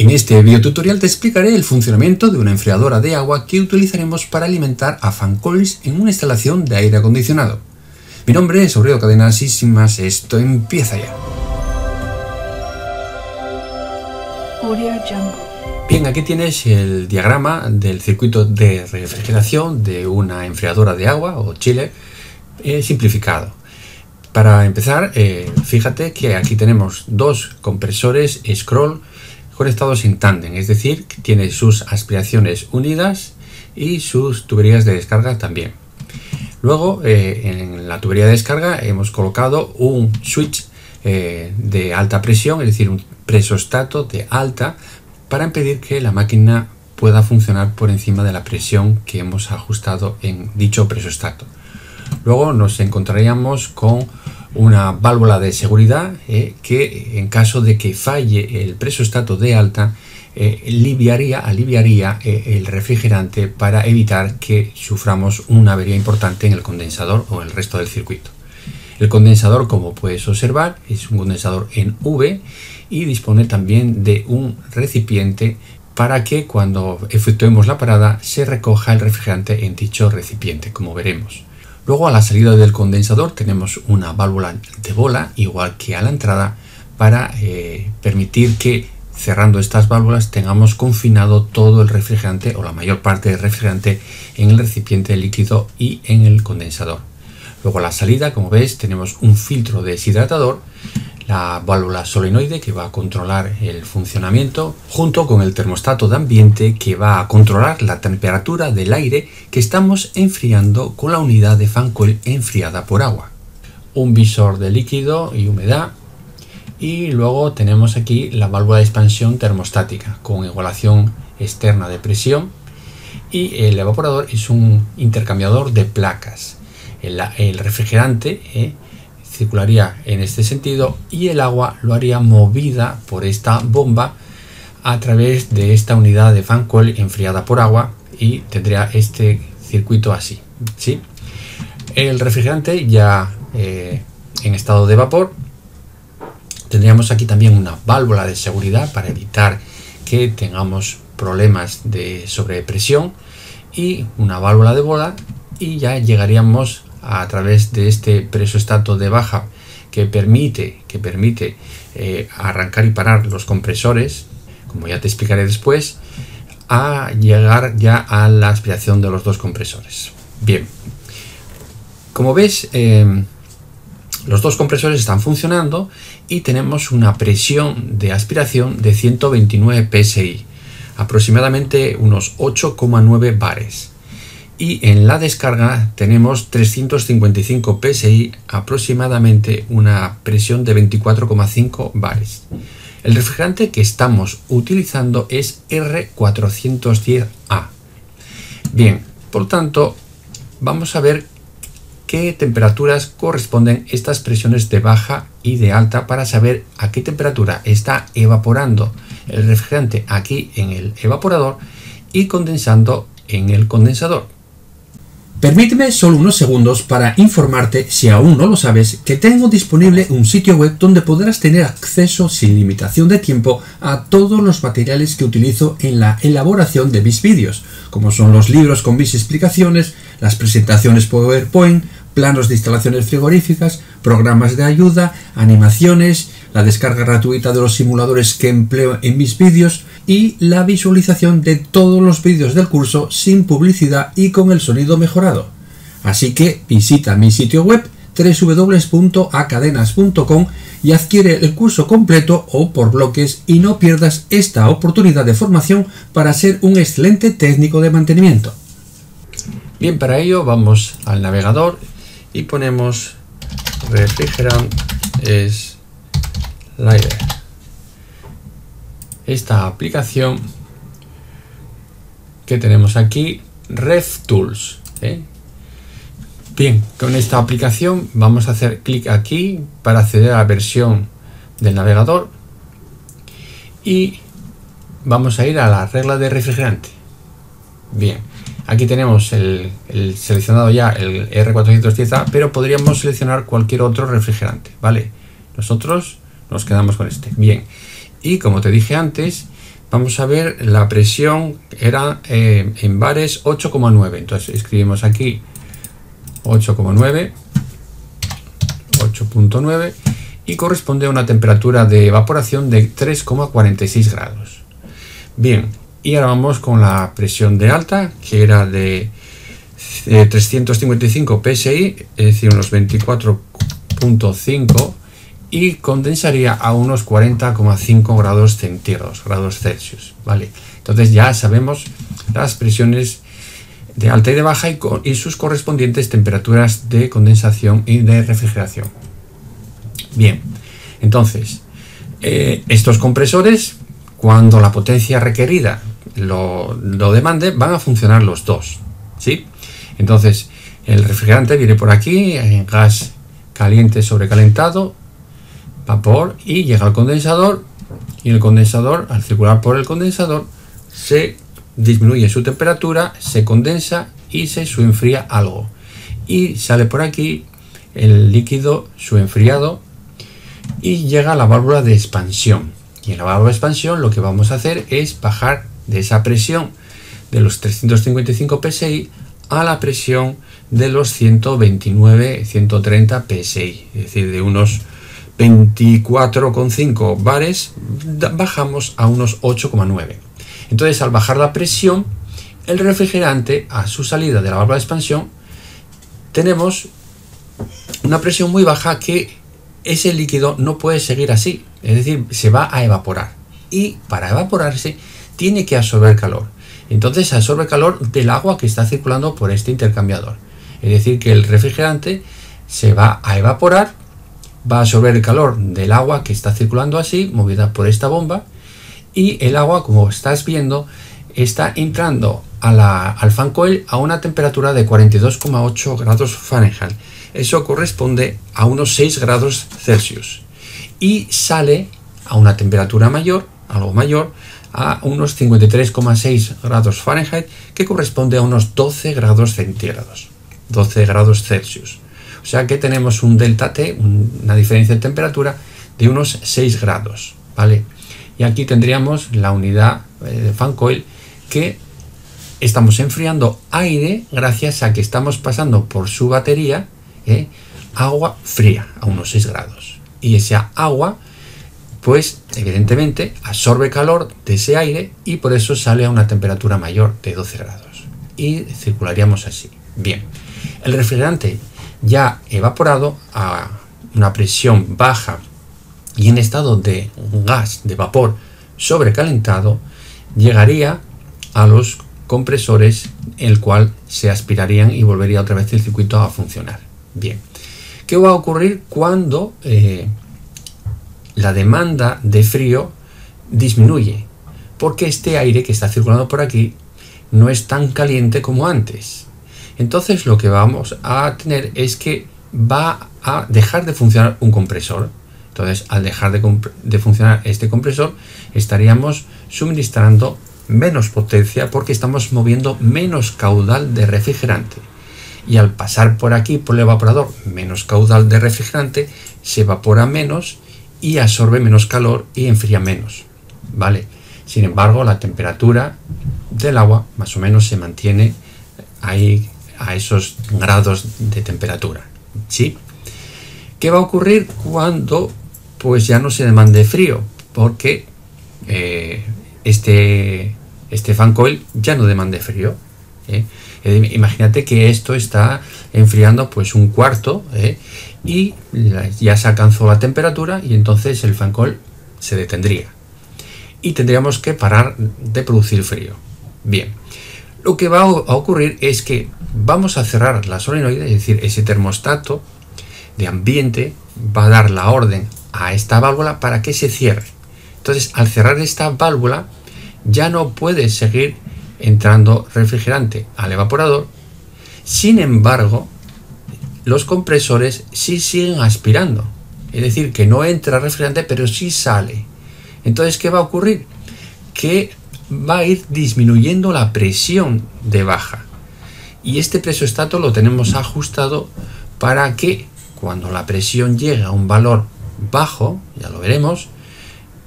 En este videotutorial te explicaré el funcionamiento de una enfriadora de agua que utilizaremos para alimentar a fan coils en una instalación de aire acondicionado. Mi nombre es Aurelio Cadenas y sin más, esto empieza ya. Bien, aquí tienes el diagrama del circuito de refrigeración de una enfriadora de agua o chiller simplificado. Para empezar, fíjate que aquí tenemos dos compresores scroll conectados en tándem, es decir, que tiene sus aspiraciones unidas y sus tuberías de descarga también. Luego, en la tubería de descarga hemos colocado un switch de alta presión, es decir, un presostato de alta, para impedir que la máquina pueda funcionar por encima de la presión que hemos ajustado en dicho presostato. Luego nos encontraríamos con una válvula de seguridad que, en caso de que falle el presostato de alta, aliviaría el refrigerante para evitar que suframos una avería importante en el condensador o el resto del circuito. El condensador, como puedes observar, es un condensador en V y dispone también de un recipiente para que cuando efectuemos la parada se recoja el refrigerante en dicho recipiente, como veremos. Luego, a la salida del condensador tenemos una válvula de bola, igual que a la entrada, para permitir que, cerrando estas válvulas, tengamos confinado todo el refrigerante o la mayor parte del refrigerante en el recipiente líquido y en el condensador. Luego, a la salida, como ves, tenemos un filtro deshidratador, la válvula solenoide que va a controlar el funcionamiento, junto con el termostato de ambiente que va a controlar la temperatura del aire que estamos enfriando con la unidad de fan coil enfriada por agua, un visor de líquido y humedad, y luego tenemos aquí la válvula de expansión termostática con igualación externa de presión, y el evaporador es un intercambiador de placas. El refrigerante circularía en este sentido y el agua lo haría movida por esta bomba a través de esta unidad de fan coil enfriada por agua y tendría este circuito así, ¿sí? El refrigerante ya en estado de vapor. Tendríamos aquí también una válvula de seguridad para evitar que tengamos problemas de sobrepresión y una válvula de bola, y ya llegaríamos a través de este presostato de baja que permite arrancar y parar los compresores, como ya te explicaré después, a llegar ya a la aspiración de los dos compresores. Bien, como ves, los dos compresores están funcionando y tenemos una presión de aspiración de 129 psi, aproximadamente unos 8,9 bares. Y en la descarga tenemos 355 psi, aproximadamente una presión de 24,5 bares. El refrigerante que estamos utilizando es R410A. Bien, por tanto, vamos a ver qué temperaturas corresponden estas presiones de baja y de alta para saber a qué temperatura está evaporando el refrigerante aquí en el evaporador y condensando en el condensador. Permíteme solo unos segundos para informarte, si aún no lo sabes, que tengo disponible un sitio web donde podrás tener acceso sin limitación de tiempo a todos los materiales que utilizo en la elaboración de mis vídeos, como son los libros con mis explicaciones, las presentaciones PowerPoint, planos de instalaciones frigoríficas, programas de ayuda, animaciones, la descarga gratuita de los simuladores que empleo en mis vídeos y la visualización de todos los vídeos del curso sin publicidad y con el sonido mejorado. Así que visita mi sitio web www.acadenas.com y adquiere el curso completo o por bloques y no pierdas esta oportunidad de formación para ser un excelente técnico de mantenimiento. Bien, para ello vamos al navegador y ponemos refrigerant slider. Esta aplicación que tenemos aquí, RevTools. Bien, con esta aplicación vamos a hacer clic aquí para acceder a la versión del navegador y vamos a ir a la regla de refrigerante. Bien, aquí tenemos el seleccionado ya el R410A, pero podríamos seleccionar cualquier otro refrigerante, ¿vale? Nosotros nos quedamos con este. Bien, y como te dije antes, Vamos a ver, la presión era en bares 8,9. Entonces escribimos aquí 8,9, 8,9 y corresponde a una temperatura de evaporación de 3,46 grados. Bien, y ahora vamos con la presión de alta, que era de 355 psi, es decir, unos 24,5, y condensaría a unos 40,5 grados centígrados, grados Celsius, ¿vale? Entonces ya sabemos las presiones de alta y de baja y sus correspondientes temperaturas de condensación y de refrigeración. Bien, entonces, estos compresores, cuando la potencia requerida lo demande, van a funcionar los dos, ¿sí? Entonces, el refrigerante viene por aquí, en gas caliente sobrecalentado, vapor, y llega al condensador, y el condensador, al circular por el condensador, se disminuye su temperatura, se condensa y se subenfría algo. Y sale por aquí el líquido subenfriado y llega a la válvula de expansión. Y en la válvula de expansión lo que vamos a hacer es bajar de esa presión de los 355 psi a la presión de los 129, 130 psi, es decir, de unos 24,5 bares bajamos a unos 8,9. Entonces, al bajar la presión, el refrigerante, a su salida de la válvula de expansión, tenemos una presión muy baja que ese líquido no puede seguir así, es decir, se va a evaporar, y para evaporarse tiene que absorber calor. Entonces absorbe calor del agua que está circulando por este intercambiador, es decir, que el refrigerante se va a evaporar, va a absorber el calor del agua que está circulando así, movida por esta bomba, y el agua, como estás viendo, está entrando al fan coil a una temperatura de 42,8 grados Fahrenheit. Eso corresponde a unos 6 grados Celsius. Y sale a una temperatura mayor, algo mayor, a unos 53,6 grados Fahrenheit, que corresponde a unos 12 grados centígrados, 12 grados Celsius. O sea que tenemos un delta T, una diferencia de temperatura de unos 6 grados, ¿vale? Y aquí tendríamos la unidad de fan coil, que estamos enfriando aire gracias a que estamos pasando por su batería agua fría a unos 6 grados. Y esa agua, pues evidentemente absorbe calor de ese aire y por eso sale a una temperatura mayor de 12 grados. Y circularíamos así. Bien, el refrigerante ya evaporado a una presión baja y en estado de gas, de vapor sobrecalentado, llegaría a los compresores, el cual se aspirarían y volvería otra vez el circuito a funcionar. Bien, ¿qué va a ocurrir cuando la demanda de frío disminuye? Porque este aire que está circulando por aquí no es tan caliente como antes. Entonces lo que vamos a tener es que va a dejar de funcionar un compresor. Entonces, al dejar de funcionar este compresor, estaríamos suministrando menos potencia porque estamos moviendo menos caudal de refrigerante. Y al pasar por aquí, por el evaporador, menos caudal de refrigerante, se evapora menos y absorbe menos calor y enfría menos, ¿vale? Sin embargo, la temperatura del agua más o menos se mantiene ahí a esos grados de temperatura, ¿sí? ¿Qué va a ocurrir cuando pues ya no se demande frío? Porque este fan coil ya no demande frío, ¿eh? Imagínate que esto está enfriando pues un cuarto, y ya se alcanzó la temperatura y entonces el fan coil se detendría y tendríamos que parar de producir frío. Bien, lo que va a ocurrir es que vamos a cerrar la solenoide, es decir, ese termostato de ambiente va a dar la orden a esta válvula para que se cierre. Entonces, al cerrar esta válvula ya no puede seguir entrando refrigerante al evaporador. Sin embargo, los compresores sí siguen aspirando, es decir, que no entra refrigerante pero sí sale. Entonces, ¿qué va a ocurrir? Que va a ir disminuyendo la presión de baja, y este presoestato lo tenemos ajustado para que cuando la presión llega a un valor bajo, ya lo veremos,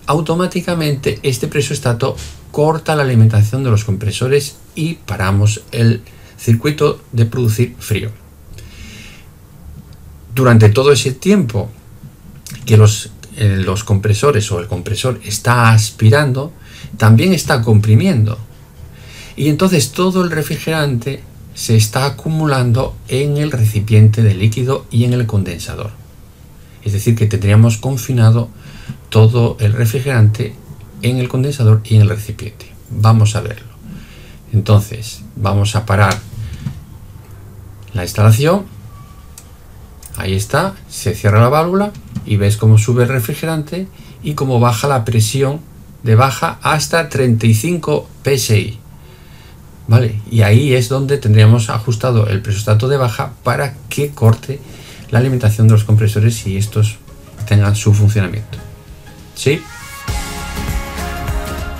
automáticamente este presoestato corta la alimentación de los compresores y paramos el circuito de producir frío. Durante todo ese tiempo que los compresores o el compresor está aspirando, también está comprimiendo, y entonces todo el refrigerante se está acumulando en el recipiente de líquido y en el condensador. Es decir, que tendríamos confinado todo el refrigerante en el condensador y en el recipiente. Vamos a verlo. Entonces, vamos a parar la instalación. Ahí está, se cierra la válvula y ves cómo sube el refrigerante y cómo baja la presión de baja hasta 35 psi. ¿Vale? Y ahí es donde tendríamos ajustado el presoestato de baja para que corte la alimentación de los compresores y estos tengan su funcionamiento. ¿Sí?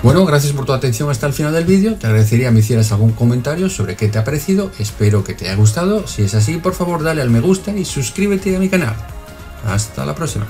Bueno, gracias por tu atención hasta el final del vídeo. Te agradecería que me hicieras algún comentario sobre qué te ha parecido. Espero que te haya gustado. Si es así, por favor, dale al me gusta y suscríbete a mi canal. Hasta la próxima.